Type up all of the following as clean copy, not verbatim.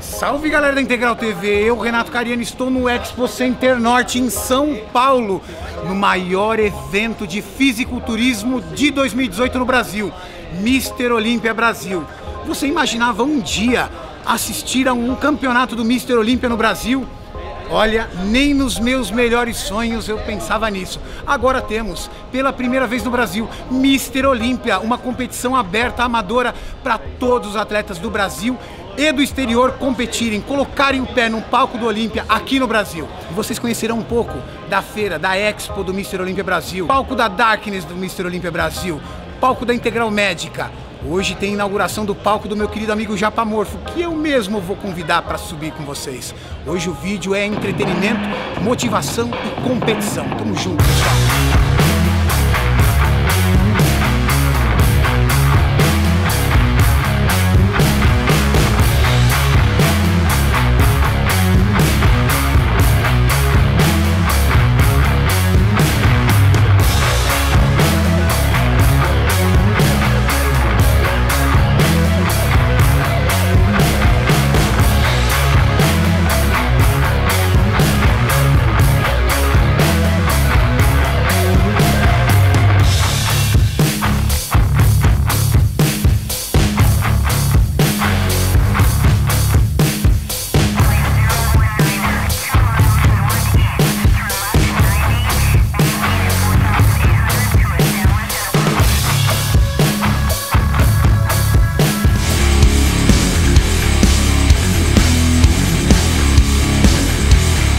Salve galera da Integral TV, eu, Renato Cariano, estou no Expo Center Norte em São Paulo, no maior evento de fisiculturismo de 2018 no Brasil, Mr. Olympia Brasil. Você imaginava um dia assistir a um campeonato do Mr. Olympia no Brasil? Olha, nem nos meus melhores sonhos eu pensava nisso. Agora temos, pela primeira vez no Brasil, Mr. Olympia, uma competição aberta, amadora, para todos os atletas do Brasil e do exterior competirem, colocarem o pé num palco do Olímpia aqui no Brasil. Vocês conhecerão um pouco da feira, da Expo do Mr. Olympia Brasil, palco da Darkness do Mr. Olympia Brasil, palco da Integral Médica. Hoje tem a inauguração do palco do meu querido amigo Japamorfo, que eu mesmo vou convidar para subir com vocês. Hoje o vídeo é entretenimento, motivação e competição. Tamo junto, pessoal!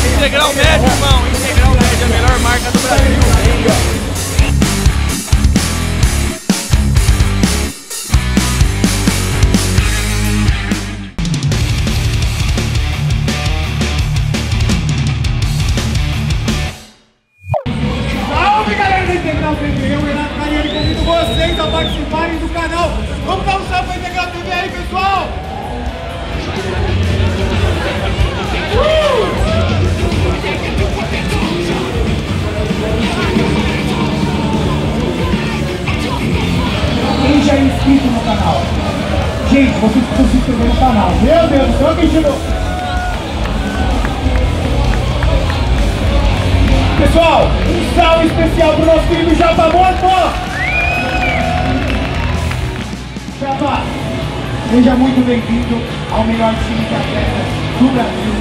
Integral Médica, irmão. Integral Médica é a melhor marca do Brasil. Salve, galera da Integral TV. Eu, Renato Cariano, convido vocês a participarem do canal. Vamos dar um salve para a Integral TV aí, pessoal. Quem já é inscrito no canal? Gente, vocês precisam se inscrever no canal. Meu Deus do céu, quem chegou? Pessoal, um salve especial pro nosso querido Japamorfo! Japa, seja muito bem-vindo ao melhor time de atletas do Brasil,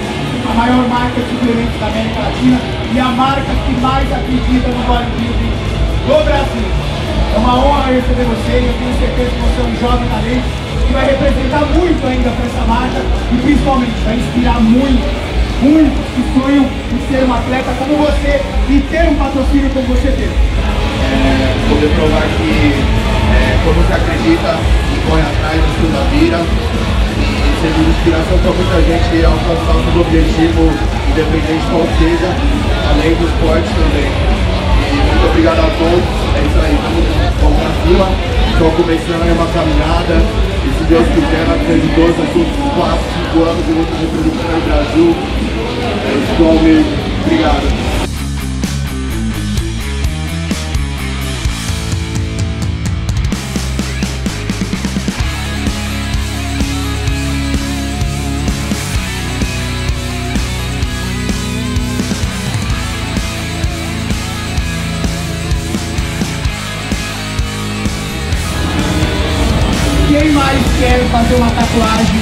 a maior marca de suplementos da América Latina e a marca que mais acredita no bodybuilding do Brasil. É uma honra receber você e eu tenho certeza que você é um jovem talento que vai representar muito ainda para essa marca e principalmente vai inspirar muitos que sonham em ser um atleta como você e ter um patrocínio como você teve. Poder provar que quando você acredita e corre atrás do seu da vida, sendo inspiração para muita gente alcançar os objetivos, independente qual seja, além do esporte também. E muito obrigado a todos, é isso aí, vamos pra cima, estou começando aí uma caminhada, e se Deus quiser, na frente de todos, os últimos 4, 5 anos eu vou estar representando o Brasil, é isso que eu almejo, obrigado. Quem mais quer fazer uma tatuagem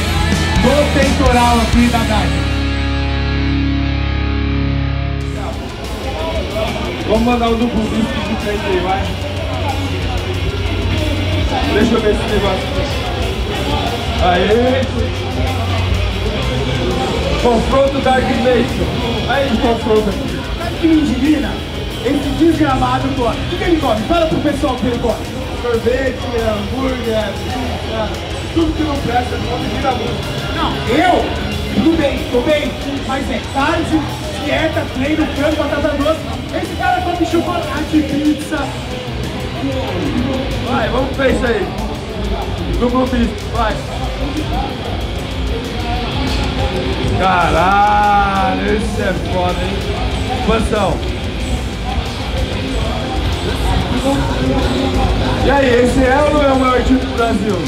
no peitoral aqui da Dark? Vamos mandar o do Google de frente aí, vai. Deixa eu ver esse negócio. Aê! Confronto Darkness Nation. Aí ele confronta. Sabe o que me indigna? Esse desgramado come. O que ele come? Fala pro pessoal o que ele come. Sorvete, hambúrguer, tudo que não presta, não vira muito. Não, eu? Tudo bem, tô bem, mas é tarde, dieta, treino, frango, batata doce. Esse cara come chocolate, pizza. Vai, vamos ver isso aí. Duplo físico, vai. Caralho, isso é foda, hein? Expansão. E aí, esse é ou não é o maior time do Brasil?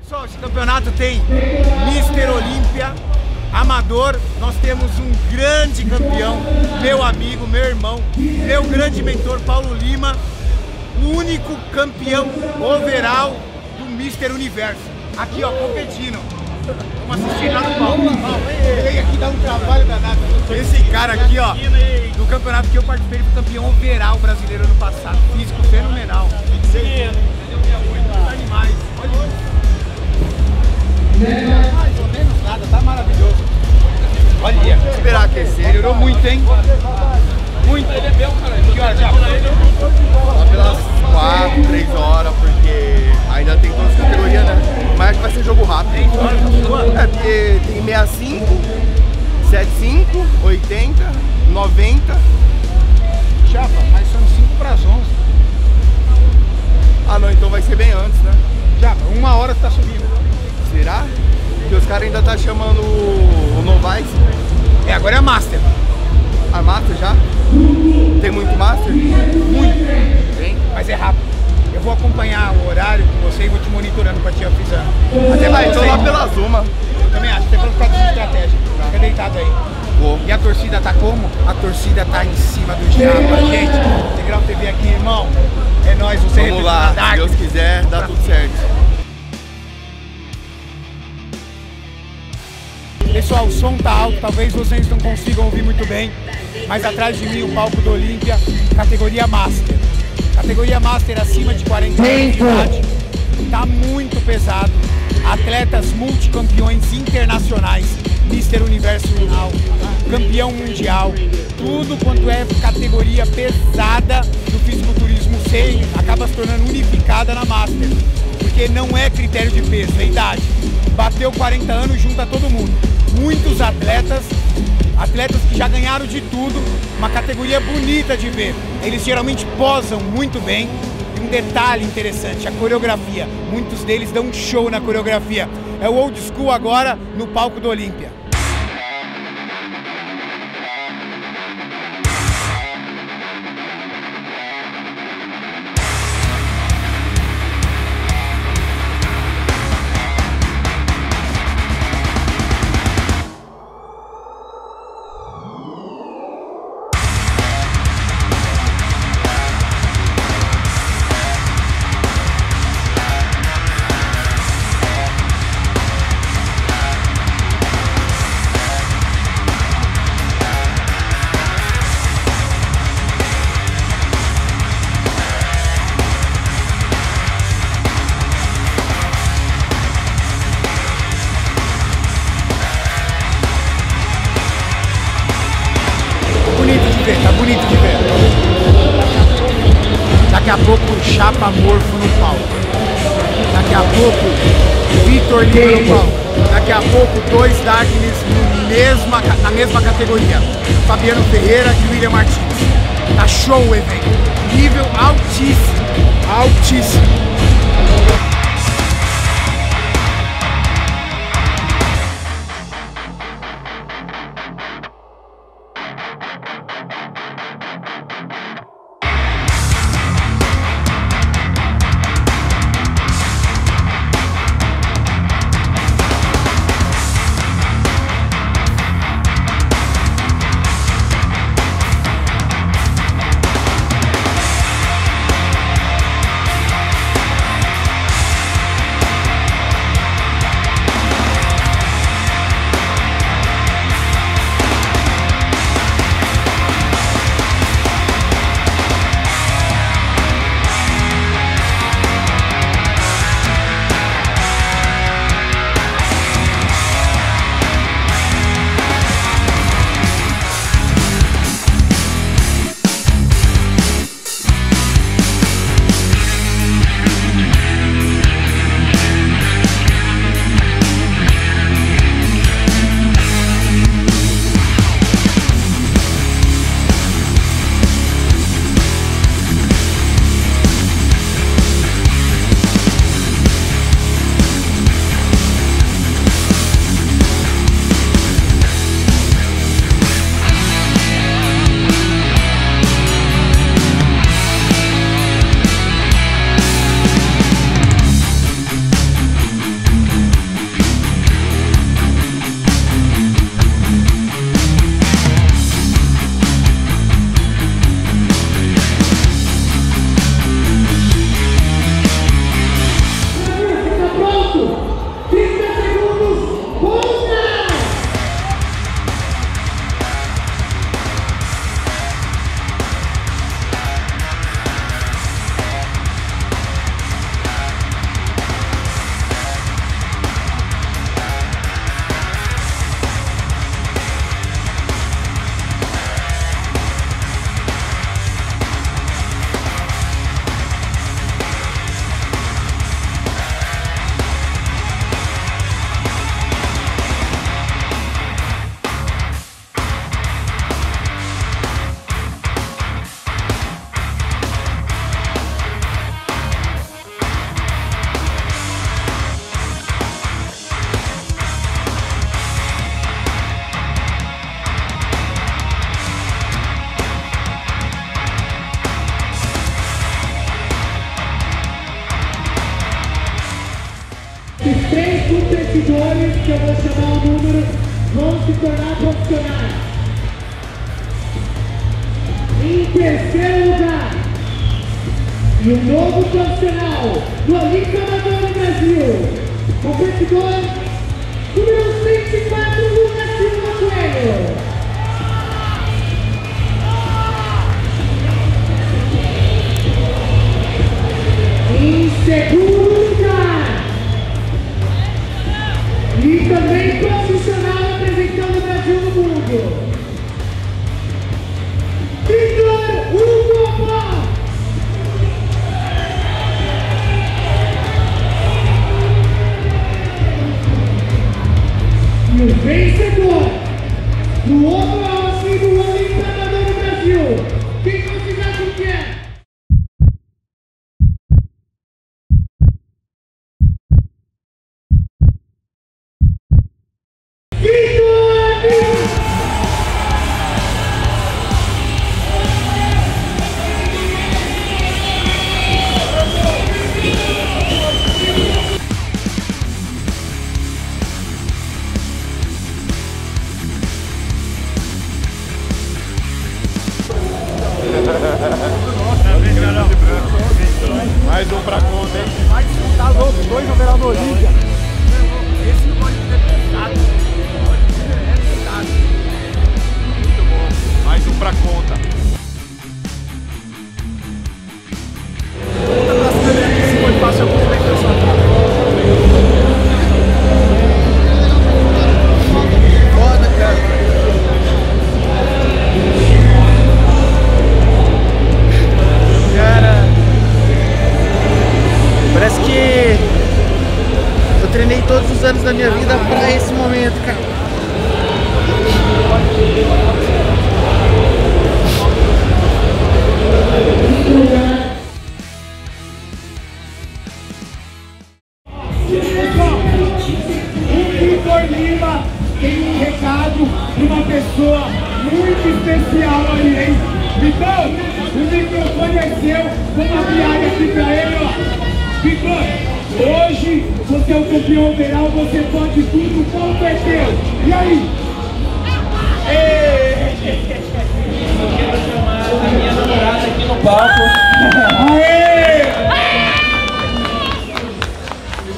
Pessoal, esse campeonato tem Mr. Olympia Amador, nós temos um grande campeão, meu amigo, meu irmão, meu grande mentor, Paulo Lima, o único campeão overall do Mr. Universo. Aqui, ó, competindo. Vamos assistir lá no Paulo. Ele aqui dá um trabalho danado. Esse cara aqui, ó, do campeonato que eu participei, ele foi campeão overall brasileiro ano passado. Físico fenomenal. Entendeu? Tá demais. Olha, mais ou menos nada, tá maravilhoso. Olha, esperar aquecer, ele orou muito, hein? Muito. Ele é bem, cara. Que hora já? Lá pelas 4, 3 horas, porque ainda tem todas as categorias, né? Mas acho que vai ser jogo rápido. É, porque tem 65, 75, 80, 90. Chapa, mas são 5 para as 11. Ah não, então vai ser bem antes, né? Chapa, 1 hora você tá subindo. Será? Porque os caras ainda tá chamando o Novais. É, agora é a Master. A Master já? Tem muito Master? Muito. Tem? Mas é rápido. Eu vou acompanhar o horário com você e vou te monitorando pra te avisar. Até vai, então lá pelas 1. Eu também acho, até pelo fato de estratégia. Fica deitado aí. Boa. E a torcida tá como? A torcida tá em cima do Japa, gente. Integral TV aqui, irmão. É nóis, você representa a Darkness. Vamos lá, se Deus quiser, dá tudo certo. Pessoal, o som tá alto, talvez vocês não consigam ouvir muito bem, mas atrás de mim o palco do Olímpia, categoria Master. Categoria Master acima de 40 anos de idade, tá muito pesado. Atletas multicampeões internacionais, Mr. Universo, campeão mundial, tudo quanto é categoria pesada do fisiculturismo C, acaba se tornando unificada na Master, porque não é critério de peso, é idade. Bateu 40 anos, junta todo mundo. Muitos atletas que já ganharam de tudo, uma categoria bonita de ver. Eles geralmente posam muito bem. E um detalhe interessante, a coreografia. Muitos deles dão um show na coreografia. É o old school agora no palco do Olímpia. Daqui a pouco o Japamorfo no palco. Daqui a pouco o Vitor Lima no palco. Daqui a pouco 2 Darkness na mesma categoria. Fabiano Ferreira e William Martins. Tá show o evento. Nível altíssimo. Altíssimo. que eu vou chamar o número vão se tornar profissionais. Em terceiro lugar, e um novo profissional do Olympia Brasil, competidor número 104, Lucas Silva Coelho. Em segundo lugar, e também profissional representando o Brasil no mundo, Vitor Lima. E o vencedor do overall do Olimpiador do Brasil, quem vocês acham que é? Mais um pra conta, hein? Mais um, tá louco, dois no verão do Olympia. Esse não pode ser pesado, é pesado. Muito bom, mais um pra conta. Conta pra cima, se pode passar alguns bem pessoal. Foda, cara. Parece que eu treinei todos os anos da minha vida pra esse momento, cara. O Vitor Lima tem um recado de uma pessoa muito especial ali, hein? Então, o microfone é seu, vamos viagem aqui pra ele, ó. Vitor, hoje você é o campeão geral, você pode tudo, competiu. E aí? Eu quero chamar a minha namorada aqui no palco.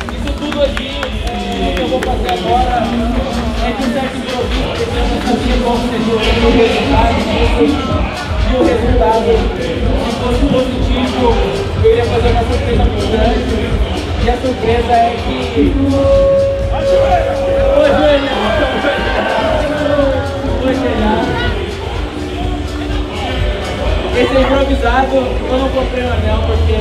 Isso tudo aqui, o que eu vou fazer agora é de um certo improviso, porque eu não sabia qual seria o resultado. E o resultado, se fosse positivo, eu iria fazer uma surpresa muito grande. E a surpresa é que... Vou chegar. Esse é improvisado, eu não comprei o anel porque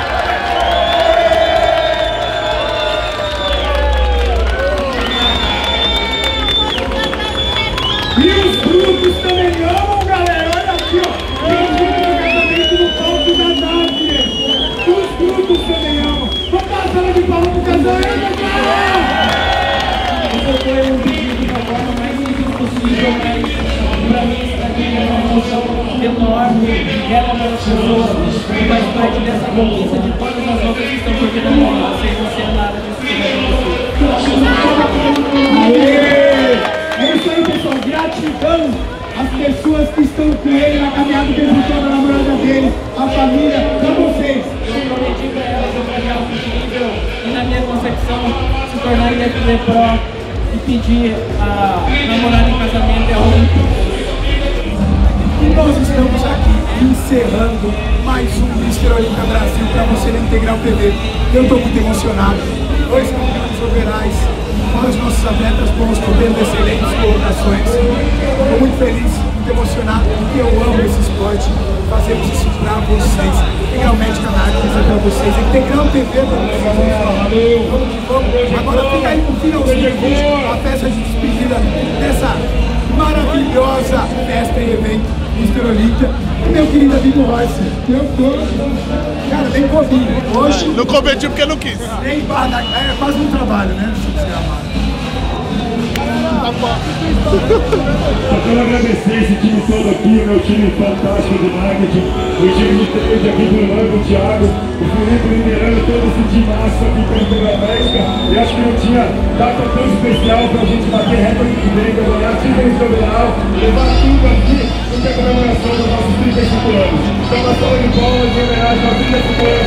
E os grupos também amam, galera. Olha aqui, ó. Tem um grupo de casamento no palco da Darkness. Os grupos também amam. Vamos dar uma sala de palco pro casamento, galera! Isso foi um pedido da forma mais difícil possível, mas pra mim isso aqui é uma emoção enorme. Ela é uma pessoa que faz parte dessa conquista de todas as outras que estão curtindo a bola. Vocês não serão nada disso. É isso aí, pessoal, gratidão às pessoas que estão com ele na caminhada dele, na namorada dele, a família, pra vocês. Eu prometi pra elas eu ganhar o incrível e na minha concepção se tornar IFB Pro e pedir a namorada em casamento é único. E nós estamos aqui encerrando mais um Mr. Olympia Brasil pra você na Integral TV. Eu tô muito emocionado. Dois campeões overais. Para os nossos atletas, fomos podendo excelentes colocações. Estou muito feliz, muito emocionado, porque eu amo esse esporte. Fazemos isso para vocês. Integral Médica é para vocês. Integral TV para vocês. Vamos que vamos. Agora fica aí no finalzinho a festa de despedida dessa maravilhosa festa e evento Mr. Olympia. E meu querido amigo Royce, eu tô... Cara, nem comi. Hoje... Não competi porque não quis. Faz um trabalho, né? Desgramado. Eu quero agradecer esse time todo aqui, meu time fantástico de marketing, o time de trade aqui do Lando, o Thiago, o Felipe liderando todo esse time massa aqui para a Interamérica. E acho que não tinha data tão especial para a gente bater recorde de venda, ganhar título nacional, levar tudo aqui em comemoração dos nossos 35 anos. Então, uma salva de palmas em homenagem aos 35 anos.